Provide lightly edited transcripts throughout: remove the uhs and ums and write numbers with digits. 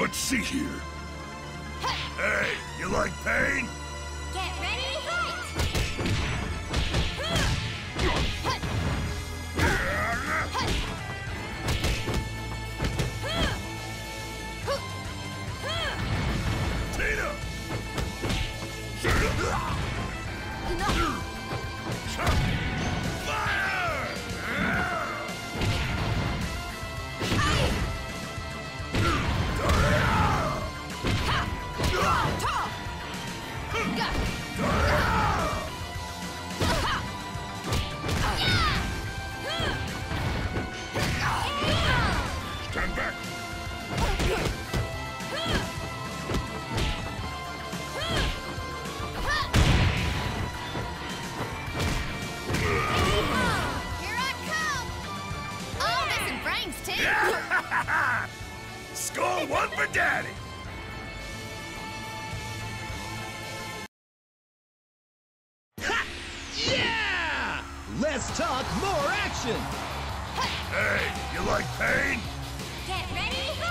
Let's see here. Hey, you like pain? Get ready to fight! Tina! Score one for Daddy! Ha! Yeah! Let's talk more action! Hey, you like pain? Get ready to fight!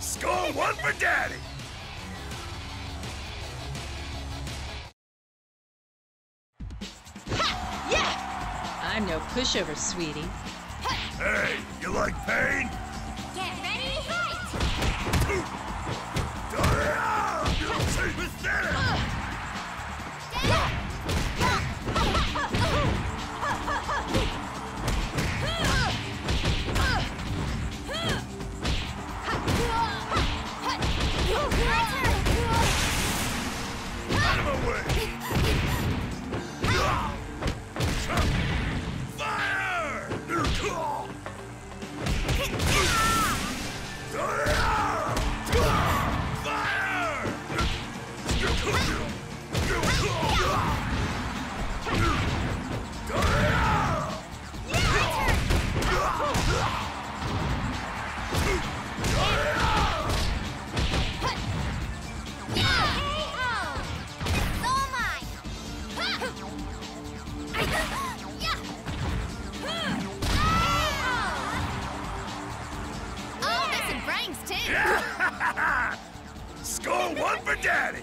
Score one for Daddy! Ha! Yeah! I'm no pushover, sweetie. Hey, you like pain? Get ready to fight! You're so pathetic! Score one for Daddy!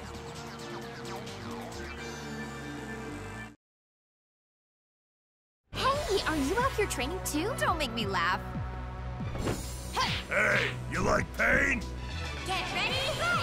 Hey, are you out here training too? Don't make me laugh. Hey, you like pain? Get ready to fight!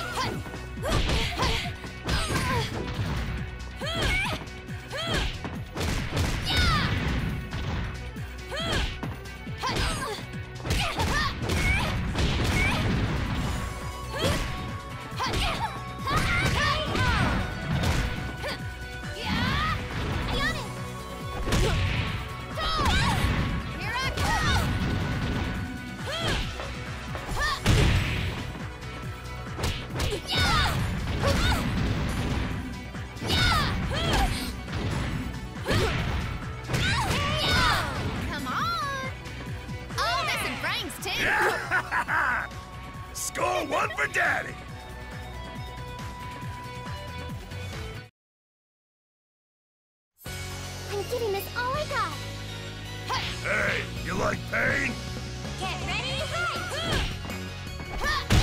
Score one for Daddy! I'm giving this all I got! Hey, you like pain? Get ready to fight! Got it!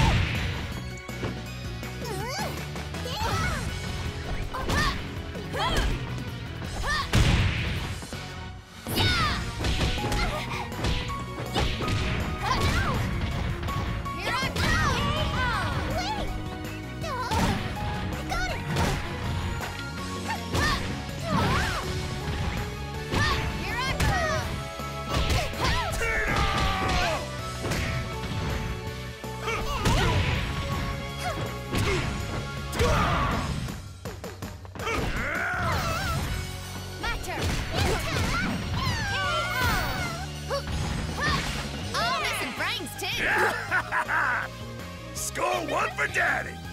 for Daddy!